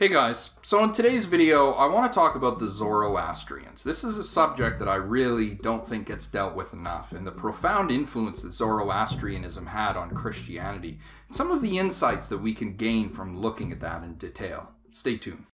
Hey guys, so in today's video I want to talk about the Zoroastrians. This is a subject that I really don't think gets dealt with enough, and the profound influence that Zoroastrianism had on Christianity, and some of the insights that we can gain from looking at that in detail. Stay tuned.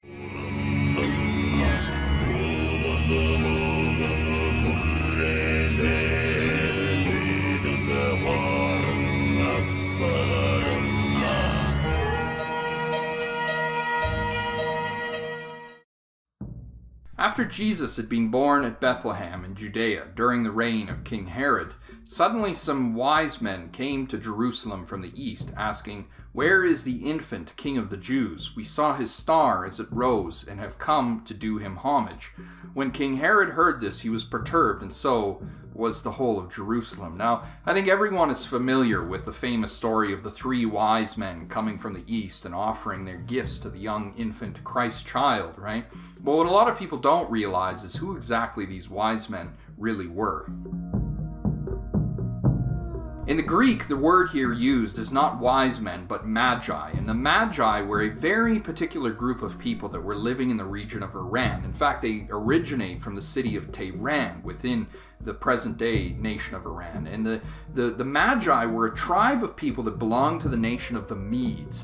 After Jesus had been born at Bethlehem in Judea during the reign of King Herod, suddenly some wise men came to Jerusalem from the east asking, "Where is the infant King of the Jews? We saw his star as it rose and have come to do him homage." When King Herod heard this, he was perturbed, and so was the whole of Jerusalem. Now, I think everyone is familiar with the famous story of the three wise men coming from the east and offering their gifts to the young infant Christ child, right? But what a lot of people don't realize is who exactly these wise men really were. In the Greek, the word here used is not wise men, but magi, and the magi were a very particular group of people that were living in the region of Iran. In fact, they originate from the city of Tehran within the present-day nation of Iran, and the magi were a tribe of people that belonged to the nation of the Medes.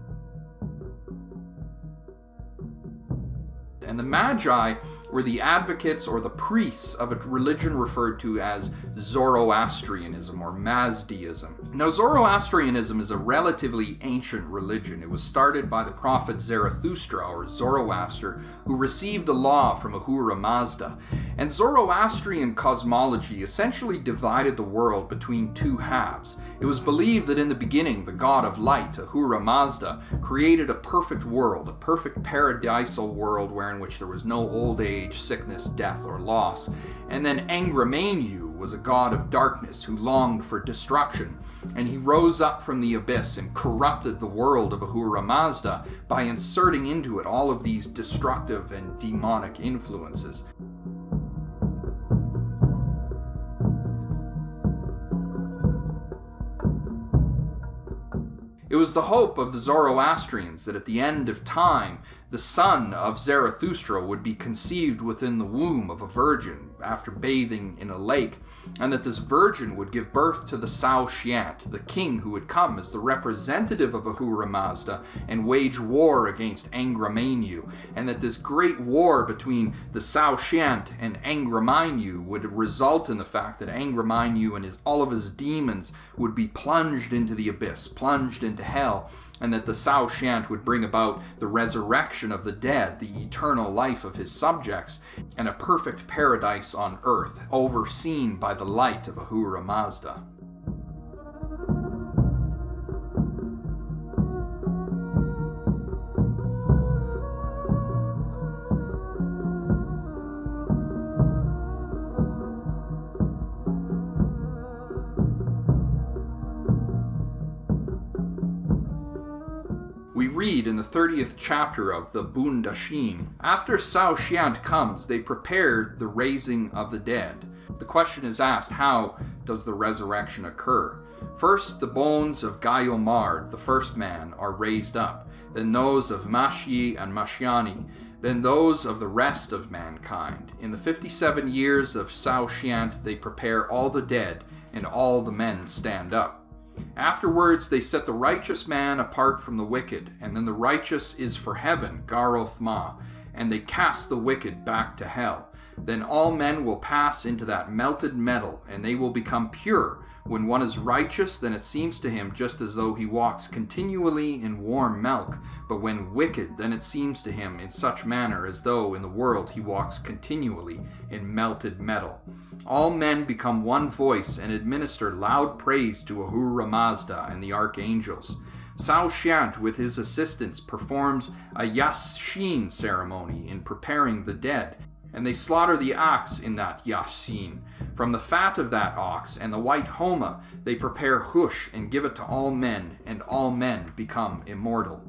And the Magi were the advocates or the priests of a religion referred to as Zoroastrianism or Mazdaism. Now, Zoroastrianism is a relatively ancient religion. It was started by the prophet Zarathustra or Zoroaster, who received a law from Ahura Mazda. And Zoroastrian cosmology essentially divided the world between two halves. It was believed that in the beginning, the god of light, Ahura Mazda, created a perfect world, a perfect paradisal world wherein which there was no old age, sickness, death, or loss. And then Angra Mainyu was a god of darkness who longed for destruction, and he rose up from the abyss and corrupted the world of Ahura Mazda by inserting into it all of these destructive and demonic influences. It was the hope of the Zoroastrians that at the end of time, the son of Zarathustra would be conceived within the womb of a virgin after bathing in a lake, and that this virgin would give birth to the Saoshyant, the king who would come as the representative of Ahura Mazda and wage war against Angra Mainyu, and that this great war between the Saoshyant and Angra Mainyu would result in the fact that Angra Mainyu and all of his demons would be plunged into the abyss, plunged into hell, and that the Saoshyant would bring about the resurrection of the dead, the eternal life of his subjects, and a perfect paradise on earth, overseen by the light of Ahura Mazda. Read in the 30th chapter of the Bundahishn, "After Saoshyant comes, they prepare the raising of the dead." The question is asked, how does the resurrection occur? First, the bones of Gaiomard, the first man, are raised up, then those of Mashyi and Mashiani, then those of the rest of mankind. In the 57 years of Saoshyant, they prepare all the dead, and all the men stand up. Afterwards, they set the righteous man apart from the wicked, and then the righteous is for heaven, Garothma, and they cast the wicked back to hell. Then all men will pass into that melted metal, and they will become pure. When one is righteous, then it seems to him just as though he walks continually in warm milk, but when wicked, then it seems to him in such manner as though in the world he walks continually in melted metal. All men become one voice and administer loud praise to Ahura Mazda and the archangels. Saoshyant, with his assistants, performs a Yasheen ceremony in preparing the dead, and they slaughter the ox in that Yasheen. From the fat of that ox and the white Homa, they prepare Hush and give it to all men, and all men become immortal.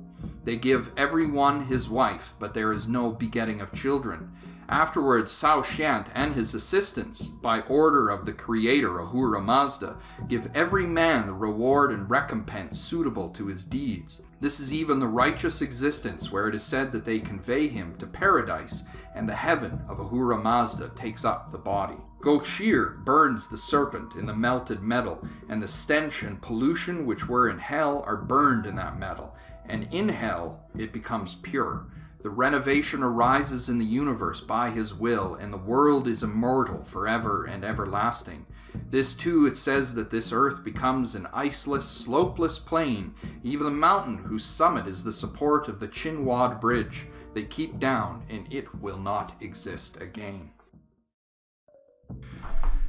They give every one his wife, but there is no begetting of children. Afterwards, Saoshyant and his assistants, by order of the creator Ahura Mazda, give every man the reward and recompense suitable to his deeds. This is even the righteous existence, where it is said that they convey him to paradise, and the heaven of Ahura Mazda takes up the body. Gochir burns the serpent in the melted metal, and the stench and pollution which were in hell are burned in that metal, and in hell it becomes pure. The renovation arises in the universe by his will, and the world is immortal forever and everlasting. This too, it says that this earth becomes an iceless, slopeless plain, even a mountain whose summit is the support of the Chinwad bridge. They keep down, and it will not exist again.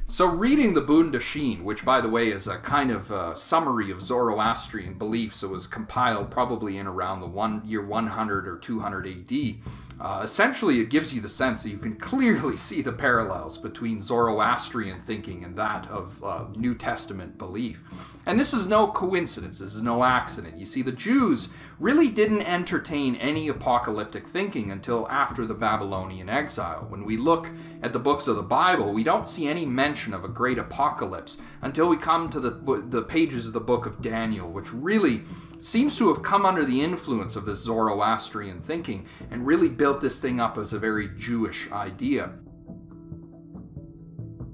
So reading the Bundahishn, which by the way is a kind of summary of Zoroastrian beliefs, it was compiled probably in around the year 100 or 200 AD, essentially it gives you the sense that you can clearly see the parallels between Zoroastrian thinking and that of New Testament belief. And this is no coincidence, this is no accident. You see, the Jews really didn't entertain any apocalyptic thinking until after the Babylonian exile. When we look at the books of the Bible, we don't see any mention of a great apocalypse until we come to the pages of the book of Daniel, which really seems to have come under the influence of this Zoroastrian thinking and really built this thing up as a very Jewish idea.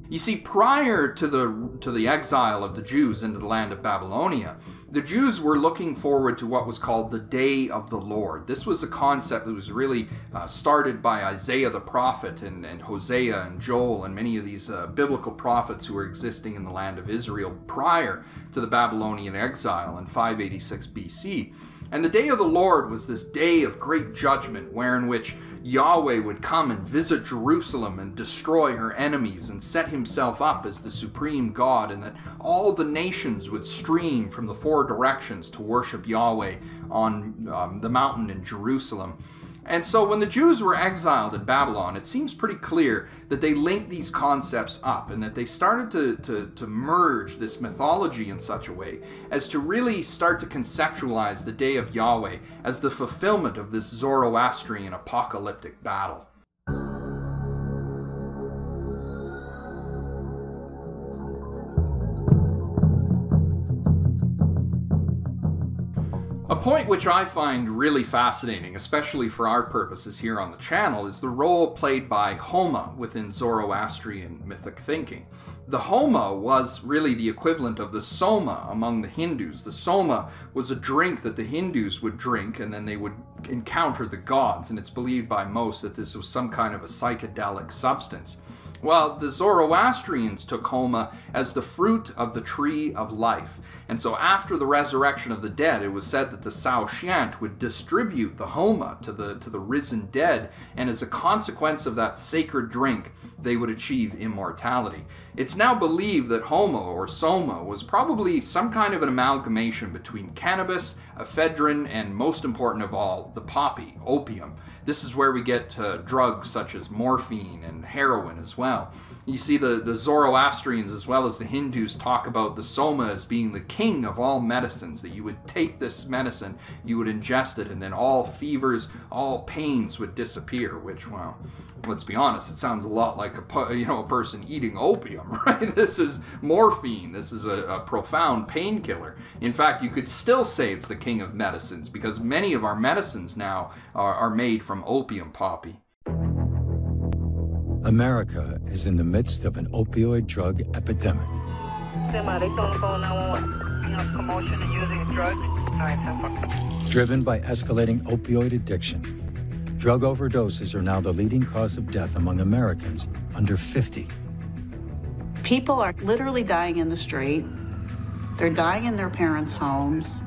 You see, prior to the exile of the Jews into the land of Babylonia, the Jews were looking forward to what was called the Day of the Lord. This was a concept that was really started by Isaiah the prophet and Hosea and Joel and many of these biblical prophets who were existing in the land of Israel prior to the Babylonian exile in 586 BC. And the Day of the Lord was this day of great judgment, wherein which Yahweh would come and visit Jerusalem and destroy her enemies and set himself up as the supreme God, and that all the nations would stream from the four directions to worship Yahweh on the mountain in Jerusalem. And so when the Jews were exiled in Babylon, it seems pretty clear that they linked these concepts up and that they started to merge this mythology in such a way as to really start to conceptualize the Day of Yahweh as the fulfillment of this Zoroastrian apocalyptic battle. A point which I find really fascinating, especially for our purposes here on the channel, is the role played by Homa within Zoroastrian mythic thinking. The Homa was really the equivalent of the Soma among the Hindus. The Soma was a drink that the Hindus would drink, and then they would encounter the gods, and it's believed by most that this was some kind of a psychedelic substance. Well, the Zoroastrians took Homa as the fruit of the tree of life. And so after the resurrection of the dead, it was said that the Saoshyant would distribute the Homa to the risen dead, and as a consequence of that sacred drink, they would achieve immortality. It's now believed that Homa, or Soma, was probably some kind of an amalgamation between cannabis, ephedrine, and most important of all, the poppy, opium. This is where we get drugs such as morphine and heroin as well. You see, the Zoroastrians as well as the Hindus talk about the Soma as being the king of all medicines, that you would take this medicine, you would ingest it, and then all fevers, all pains would disappear, which, well, let's be honest, it sounds a lot like a person eating opium, right? This is morphine. This is a profound painkiller. In fact, you could still say it's the king of medicines, because many of our medicines now are made from opium poppy. America is in the midst of an opioid drug epidemic. Driven by escalating opioid addiction, drug overdoses are now the leading cause of death among Americans under 50. People are literally dying in the street. They're dying in their parents' homes.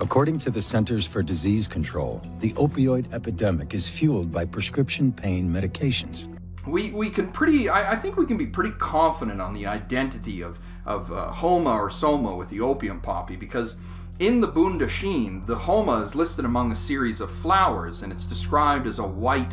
According to the Centers for Disease Control, the opioid epidemic is fueled by prescription pain medications. We can I think we can be pretty confident on the identity of Homa or Soma with the opium poppy, because In the Bundahishn, the Homa is listed among a series of flowers, and it's described as a white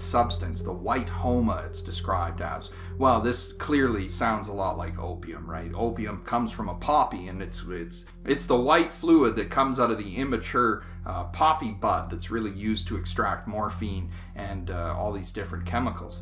substance, the white Homa it's described as. Well, this clearly sounds a lot like opium, right? Opium comes from a poppy, and it's the white fluid that comes out of the immature poppy bud that's really used to extract morphine and all these different chemicals.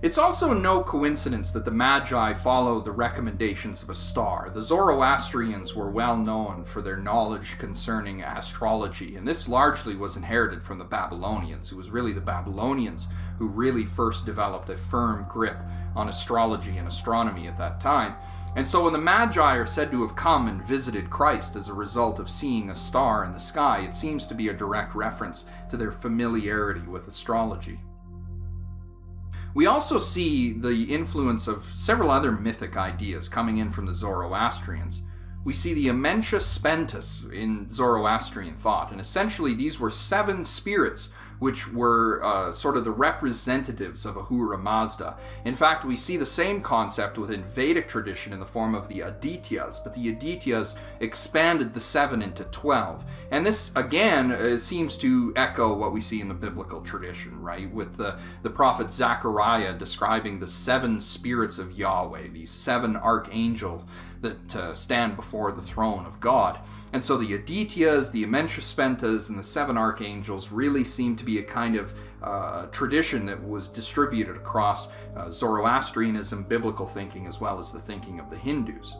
It's also no coincidence that the Magi follow the recommendations of a star. The Zoroastrians were well known for their knowledge concerning astrology, and this largely was inherited from the Babylonians. It was really the Babylonians who really first developed a firm grip on astrology and astronomy at that time. And so when the Magi are said to have come and visited Christ as a result of seeing a star in the sky, it seems to be a direct reference to their familiarity with astrology. We also see the influence of several other mythic ideas coming in from the Zoroastrians. We see the Amesha Spenta in Zoroastrian thought, and essentially these were 7 spirits which were sort of the representatives of Ahura Mazda. In fact, we see the same concept within Vedic tradition in the form of the Adityas, but the Adityas expanded the 7 into 12. And this, again, seems to echo what we see in the biblical tradition, right? With the prophet Zechariah describing the 7 spirits of Yahweh, these 7 archangels that stand before the throne of God. And so the Adityas, the Amesha Spentas, and the 7 archangels really seem to be a kind of tradition that was distributed across Zoroastrianism, biblical thinking, as well as the thinking of the Hindus.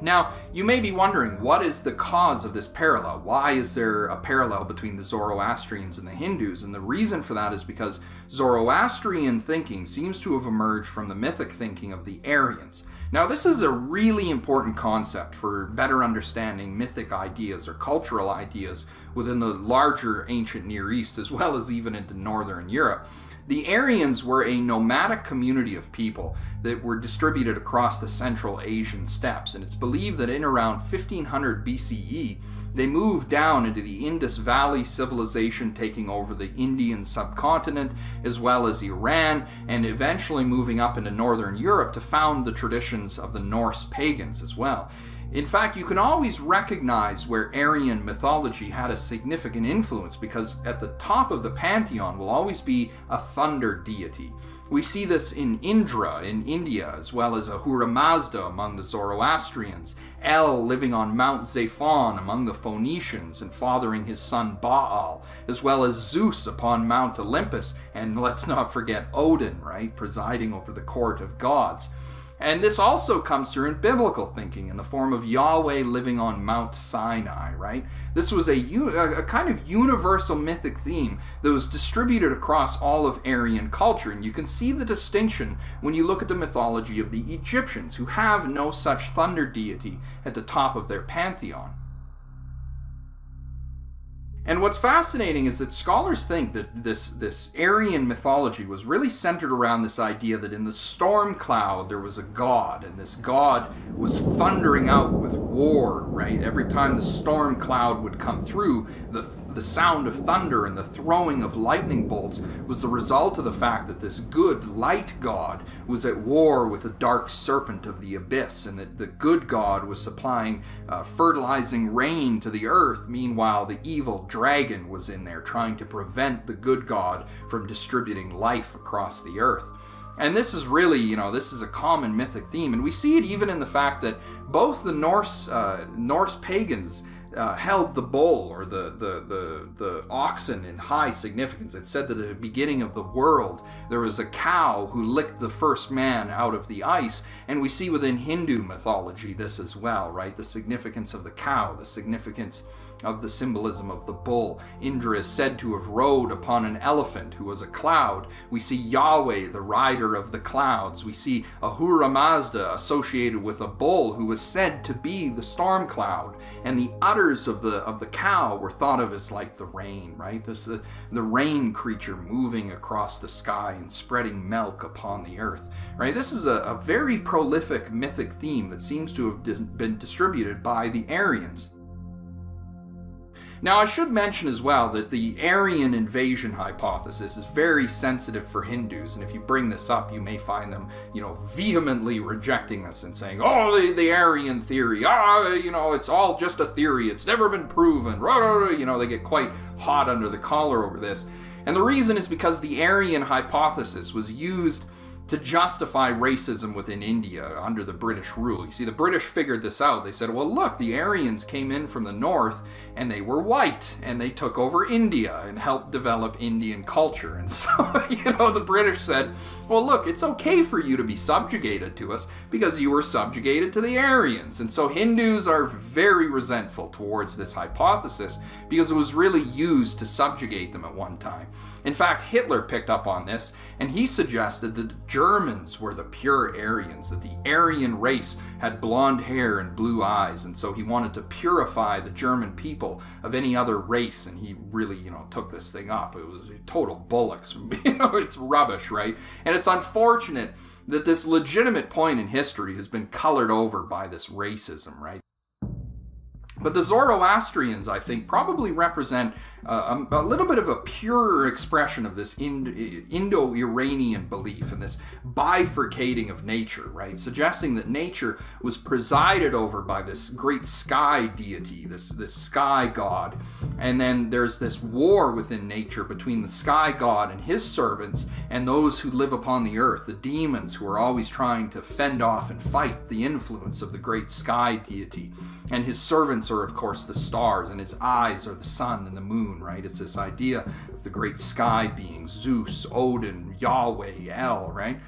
Now, you may be wondering, what is the cause of this parallel? Why is there a parallel between the Zoroastrians and the Hindus? And the reason for that is because Zoroastrian thinking seems to have emerged from the mythic thinking of the Aryans. Now, this is a really important concept for better understanding mythic ideas or cultural ideas within the larger ancient Near East, as well as even into Northern Europe. The Aryans were a nomadic community of people that were distributed across the Central Asian steppes, and it's believed that in around 1500 BCE, they moved down into the Indus Valley civilization, taking over the Indian subcontinent as well as Iran, and eventually moving up into Northern Europe to found the traditions of the Norse pagans as well. In fact, you can always recognize where Aryan mythology had a significant influence, because at the top of the pantheon will always be a thunder deity. We see this in Indra in India, as well as Ahura Mazda among the Zoroastrians, El living on Mount Zaphon among the Phoenicians and fathering his son Baal, as well as Zeus upon Mount Olympus, and let's not forget Odin, right, presiding over the court of gods. And this also comes through in biblical thinking in the form of Yahweh living on Mount Sinai, right? This was a kind of universal mythic theme that was distributed across all of Aryan culture. And you can see the distinction when you look at the mythology of the Egyptians, who have no such thunder deity at the top of their pantheon. And what's fascinating is that scholars think that this Aryan mythology was really centered around this idea that in the storm cloud there was a god, and this god was thundering out with war, right? Every time the storm cloud would come through, the sound of thunder and the throwing of lightning bolts was the result of the fact that this good light god was at war with a dark serpent of the abyss, and that the good god was supplying fertilizing rain to the earth. Meanwhile, the evil dragon was in there trying to prevent the good god from distributing life across the earth. And this is really, you know, this is a common mythic theme, and we see it even in the fact that both the Norse pagans held the bull or the oxen in high significance. It said that at the beginning of the world there was a cow who licked the first man out of the ice, and we see within Hindu mythology this as well, right? The significance of the cow, the significance of the symbolism of the bull. Indra is said to have rode upon an elephant who was a cloud. We see Yahweh, the rider of the clouds. We see Ahura Mazda associated with a bull who was said to be the storm cloud, and the utter of the cow were thought of as like the rain, right? This the rain creature moving across the sky and spreading milk upon the earth, right? This is a very prolific mythic theme that seems to have been distributed by the Aryans. Now, I should mention as well that the Aryan invasion hypothesis is very sensitive for Hindus, and if you bring this up, you may find them, vehemently rejecting this and saying, oh, the Aryan theory, it's all just a theory, it's never been proven, they get quite hot under the collar over this. And the reason is because the Aryan hypothesis was used to justify racism within India under the British rule. You see, the British figured this out. They said, well, look, the Aryans came in from the north and they were white and they took over India and helped develop Indian culture. And so, the British said, well, look, it's okay for you to be subjugated to us because you were subjugated to the Aryans. And so Hindus are very resentful towards this hypothesis because it was really used to subjugate them at one time. In fact, Hitler picked up on this and he suggested that Germans were the pure Aryans, that the Aryan race had blonde hair and blue eyes, and so he wanted to purify the German people of any other race, and he really, took this thing up. It was total bollocks. It's rubbish, right? And it's unfortunate that this legitimate point in history has been colored over by this racism, right? But the Zoroastrians, I think, probably represent a little bit of a purer expression of this Indo-Iranian belief and this bifurcating of nature, right? Suggesting that nature was presided over by this great sky deity, this sky god. And then there's this war within nature between the sky god and his servants and those who live upon the earth, the demons who are always trying to fend off and fight the influence of the great sky deity. And his servants are, of course, the stars, and his eyes are the sun and the moon, right? It's this idea of the great sky beings, Zeus, Odin, Yahweh, El, right?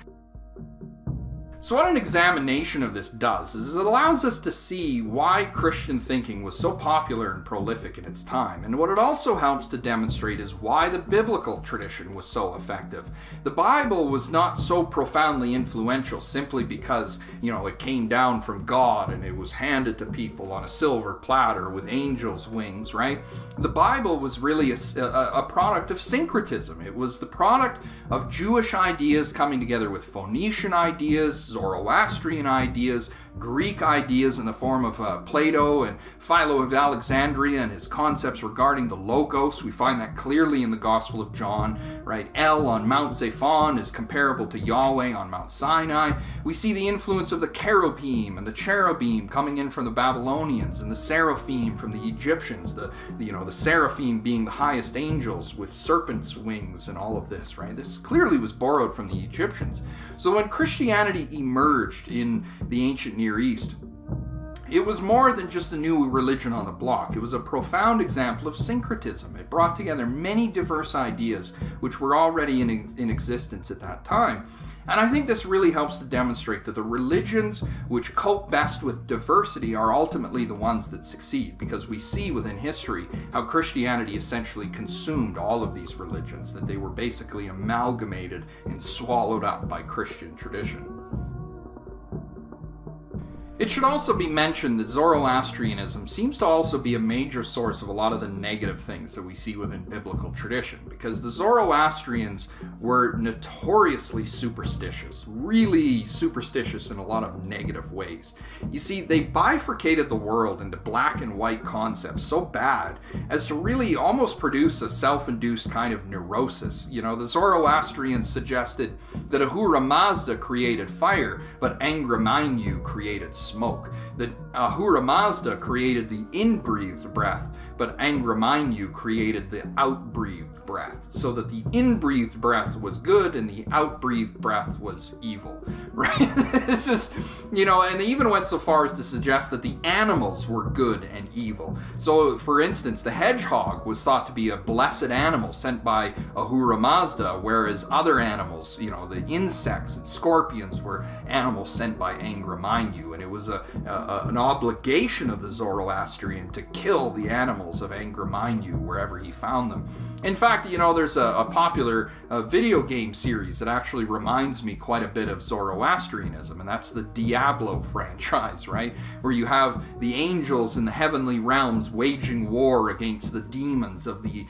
So what an examination of this does is it allows us to see why Christian thinking was so popular and prolific in its time. And what it also helps to demonstrate is why the biblical tradition was so effective. The Bible was not so profoundly influential simply because, it came down from God and it was handed to people on a silver platter with angels' wings, right? The Bible was really a product of syncretism. It was the product of Jewish ideas coming together with Phoenician ideas, Zoroastrian ideas, Greek ideas in the form of Plato and Philo of Alexandria and his concepts regarding the Logos. We find that clearly in the Gospel of John, right? El on Mount Zaphon is comparable to Yahweh on Mount Sinai. We see the influence of the Cherubim and the Cherubim coming in from the Babylonians and the Seraphim from the Egyptians, the Seraphim being the highest angels with serpent's wings and all of this, right? This clearly was borrowed from the Egyptians. So when Christianity emerged in the ancient Near East, it was more than just a new religion on the block. It was a profound example of syncretism. It brought together many diverse ideas which were already in existence at that time. And I think this really helps to demonstrate that the religions which cope best with diversity are ultimately the ones that succeed, because we see within history how Christianity essentially consumed all of these religions, that they were basically amalgamated and swallowed up by Christian tradition. It should also be mentioned that Zoroastrianism seems to also be a major source of a lot of the negative things that we see within biblical tradition, because the Zoroastrians were notoriously superstitious, really superstitious in a lot of negative ways. You see, they bifurcated the world into black and white concepts so bad as to really almost produce a self-induced kind of neurosis. The Zoroastrians suggested that Ahura Mazda created fire, but Angra Mainyu created smoke. That Ahura Mazda created the in-breathed breath, but Angra Mainyu created the out-breathed breath, so that the in-breathed breath was good and the out-breathed breath was evil, right? This is, and they even went so far as to suggest that the animals were good and evil. So, for instance, the hedgehog was thought to be a blessed animal sent by Ahura Mazda, whereas other animals, the insects and scorpions were animals sent by Angra Mainyu, and it was an obligation of the Zoroastrian to kill the animals of Angra Mainyu wherever he found them. In fact, fact, you know, there's a popular video game series that actually reminds me quite a bit of Zoroastrianism, and that's the Diablo franchise, right? Where you have the angels in the heavenly realms waging war against the demons of the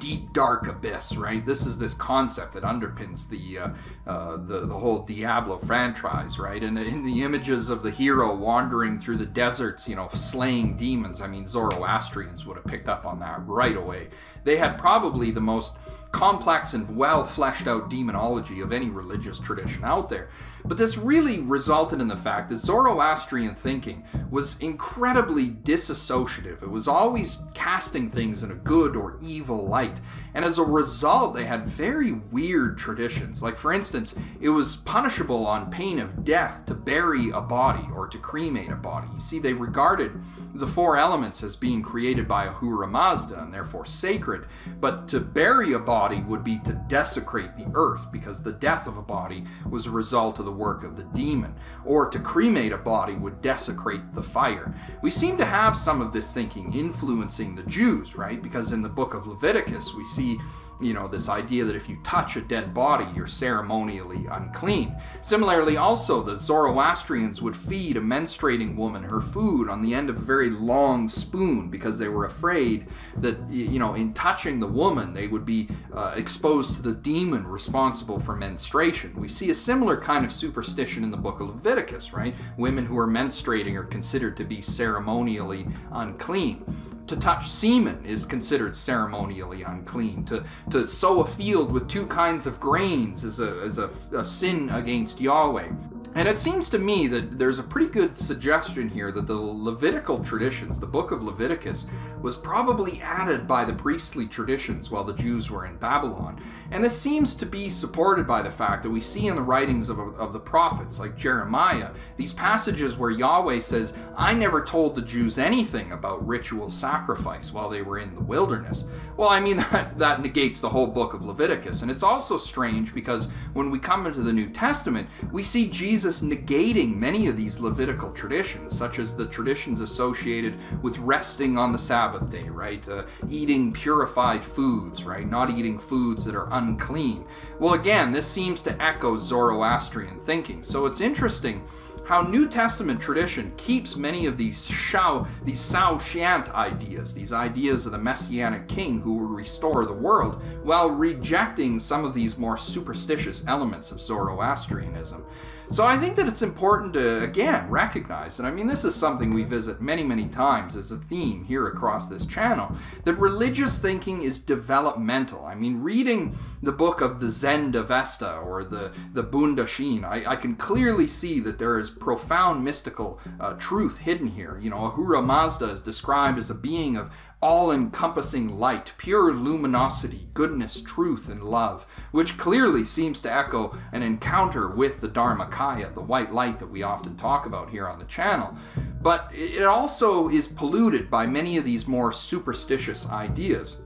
deep dark abyss, right? This is this concept that underpins the whole Diablo franchise, right? And in the images of the hero wandering through the deserts, you know, slaying demons, I mean, Zoroastrians would have picked up on that right away. They had probably the most complex and well-fleshed-out demonology of any religious tradition out there. But this really resulted in the fact that Zoroastrian thinking was incredibly disassociative. It was always casting things in a good or evil light. And as a result, they had very weird traditions. Like, for instance, it was punishable on pain of death to bury a body or to cremate a body. You see, they regarded the four elements as being created by Ahura Mazda and therefore sacred, but to bury a body would be to desecrate the earth because the death of a body was a result of the work of the demon, or to cremate a body would desecrate the fire. We seem to have some of this thinking influencing the Jews, right? Because in the book of Leviticus, we see, you know, this idea that if you touch a dead body, you're ceremonially unclean. Similarly, also, the Zoroastrians would feed a menstruating woman her food on the end of a very long spoon because they were afraid that, you know, in touching the woman, they would be exposed to the demon responsible for menstruation. We see a similar kind of superstition in the book of Leviticus, right? Women who are menstruating are considered to be ceremonially unclean. To touch semen is considered ceremonially unclean. To sow a field with two kinds of grains is a sin against Yahweh. And it seems to me that there's a pretty good suggestion here that the Levitical traditions, the book of Leviticus, was probably added by the priestly traditions while the Jews were in Babylon. And this seems to be supported by the fact that we see in the writings of the prophets, like Jeremiah, these passages where Yahweh says, "I never told the Jews anything about ritual sacrifice while they were in the wilderness." Well, I mean, that negates the whole book of Leviticus. And it's also strange because when we come into the New Testament, we see Jesus negating many of these Levitical traditions, such as the traditions associated with resting on the Sabbath day, right? Eating purified foods, right? Not eating foods that are unclean. Well, again, this seems to echo Zoroastrian thinking. So it's interesting how New Testament tradition keeps many of these Saoshyant ideas, these ideas of the Messianic king who will restore the world, while rejecting some of these more superstitious elements of Zoroastrianism. So I think that it's important to, again, recognize, and I mean this is something we visit many, many times as a theme here across this channel, that religious thinking is developmental. I mean, reading the book of the Zend Avesta or the Bundahishn, I can clearly see that there is profound mystical truth hidden here. You know, Ahura Mazda is described as a being of all-encompassing light, pure luminosity, goodness, truth, and love, which clearly seems to echo an encounter with the Dharmakaya, the white light that we often talk about here on the channel. But it also is polluted by many of these more superstitious ideas.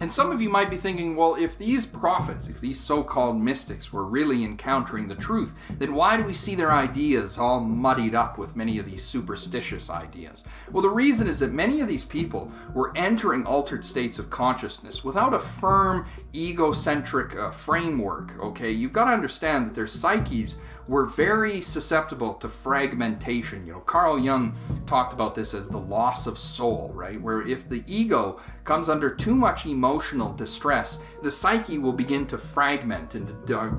And some of you might be thinking, well, if these prophets, if these so-called mystics were really encountering the truth, then why do we see their ideas all muddied up with many of these superstitious ideas? Well, the reason is that many of these people were entering altered states of consciousness without a firm, egocentric framework, okay? You've got to understand that their psyches were very susceptible to fragmentation. You know, Carl Jung talked about this as the loss of soul, right? Where if the ego comes under too much emotional distress, the psyche will begin to fragment into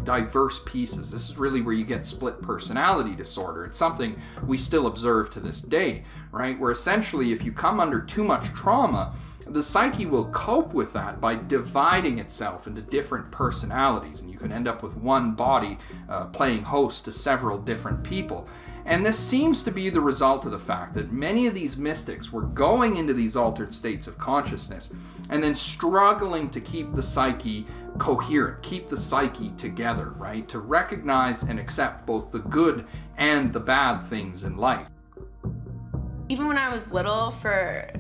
diverse pieces. This is really where you get split personality disorder. It's something we still observe to this day, right? Where essentially if you come under too much trauma, the psyche will cope with that by dividing itself into different personalities, and you can end up with one body playing host to several different people. And this seems to be the result of the fact that many of these mystics were going into these altered states of consciousness and then struggling to keep the psyche coherent, keep the psyche together, right? To recognize and accept both the good and the bad things in life. Even when I was little, for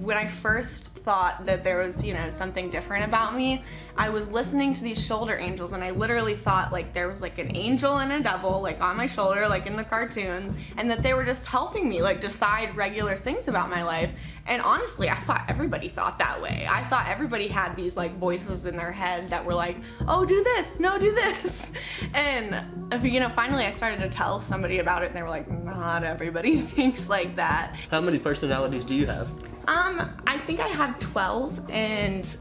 when I first thought that there was, you know, something different about me, I was listening to these shoulder angels, and I literally thought like there was like an angel and a devil like on my shoulder, like in the cartoons, and that they were just helping me like decide regular things about my life. And honestly, I thought everybody thought that way. I thought everybody had these like voices in their head that were like, oh, do this, no, do this. And, you know, finally I started to tell somebody about it, and they were like, not everybody thinks like that. How many personalities do you have? I think I have 12, and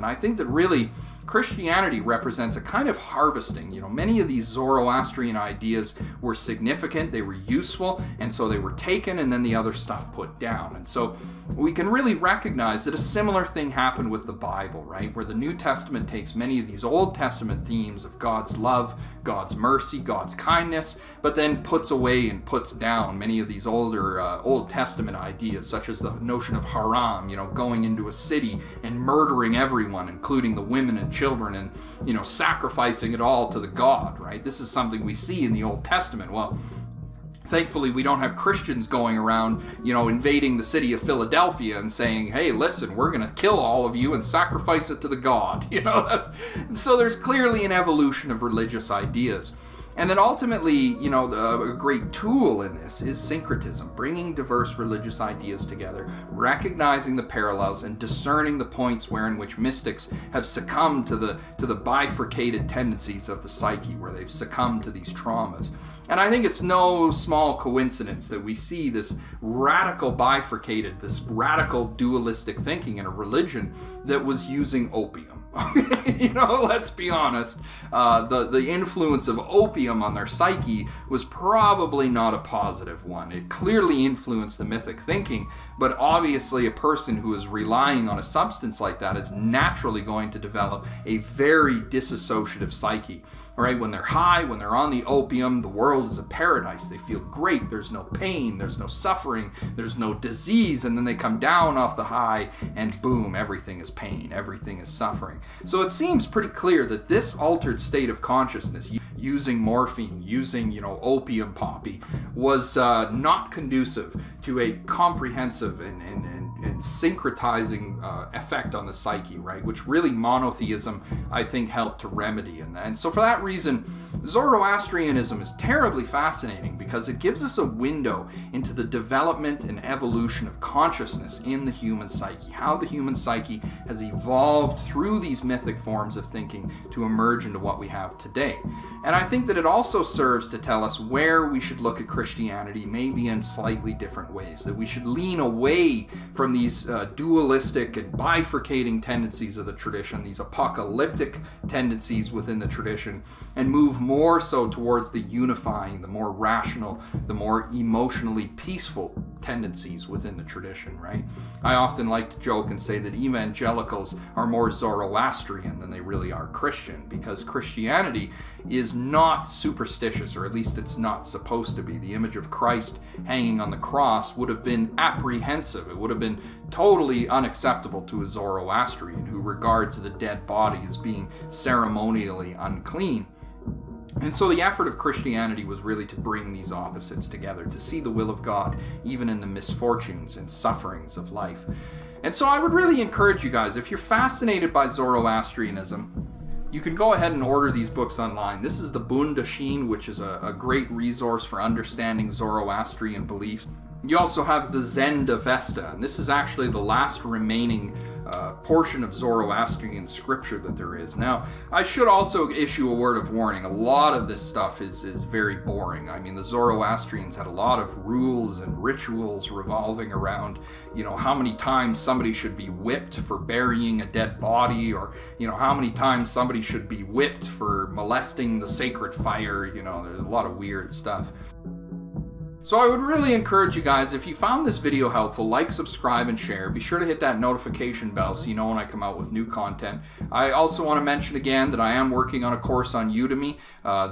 I think that really Christianity represents a kind of harvesting. You know, many of these Zoroastrian ideas were significant, they were useful, and so they were taken and then the other stuff put down. And so we can really recognize that a similar thing happened with the Bible, right? Where the New Testament takes many of these Old Testament themes of God's love, God's mercy, God's kindness, but then puts away and puts down many of these older Old Testament ideas, such as the notion of haram, you know, going into a city and murdering everyone, including the women and children, and, you know, sacrificing it all to the god, right? This is something we see in the Old Testament. Well, thankfully we don't have Christians going around, you know, invading the city of Philadelphia and saying, hey, listen, we're going to kill all of you and sacrifice it to the god, you know. So there's clearly an evolution of religious ideas. And then ultimately, you know, a great tool in this is syncretism, bringing diverse religious ideas together, recognizing the parallels, and discerning the points where in which mystics have succumbed to the bifurcated tendencies of the psyche, where they've succumbed to these traumas. And I think it's no small coincidence that we see this radical bifurcated, this radical dualistic thinking in a religion that was using opium. You know, let's be honest, the influence of opium on their psyche was probably not a positive one. It clearly influenced the mythic thinking, but obviously a person who is relying on a substance like that is naturally going to develop a very disassociative psyche. Right? When they're high, when they're on the opium, the world is a paradise. They feel great. There's no pain. There's no suffering. There's no disease. And then they come down off the high and boom, everything is pain. Everything is suffering. So it seems pretty clear that this altered state of consciousness, using morphine, using, you know, opium poppy, was not conducive to a comprehensive and syncretizing effect on the psyche, right? Which really monotheism, I think, helped to remedy. And so for that reason, Zoroastrianism is terribly fascinating because it gives us a window into the development and evolution of consciousness in the human psyche, how the human psyche has evolved through these mythic forms of thinking to emerge into what we have today. And I think that it also serves to tell us where we should look at Christianity, maybe in slightly different ways, that we should lean away from these dualistic and bifurcating tendencies of the tradition, these apocalyptic tendencies within the tradition, and move more so towards the unifying, the more rational, the more emotionally peaceful tendencies within the tradition, right? I often like to joke and say that evangelicals are more Zoroastrian than they really are Christian, because Christianity is not superstitious, or at least it's not supposed to be. The image of Christ hanging on the cross would have been apprehensive. It would have been totally unacceptable to a Zoroastrian who regards the dead body as being ceremonially unclean. And so the effort of Christianity was really to bring these opposites together, to see the will of God even in the misfortunes and sufferings of life. And so I would really encourage you guys, if you're fascinated by Zoroastrianism, you can go ahead and order these books online. This is the Bundahishn, which is a great resource for understanding Zoroastrian beliefs. You also have the Zend Avesta, and this is actually the last remaining portion of Zoroastrian scripture that there is. Now, I should also issue a word of warning. A lot of this stuff is very boring. I mean, the Zoroastrians had a lot of rules and rituals revolving around, you know, how many times somebody should be whipped for burying a dead body, or, you know, how many times somebody should be whipped for molesting the sacred fire. You know, there's a lot of weird stuff. So I would really encourage you guys, if you found this video helpful, like, subscribe, and share. Be sure to hit that notification bell so you know when I come out with new content. I also want to mention again that I am working on a course on Udemy.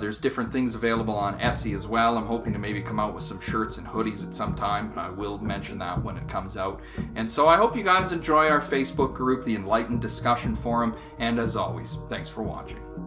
There's different things available on Etsy as well. I'm hoping to maybe come out with some shirts and hoodies at some time, and I will mention that when it comes out. And so I hope you guys enjoy our Facebook group, the Enlightened Discussion Forum, and as always, thanks for watching.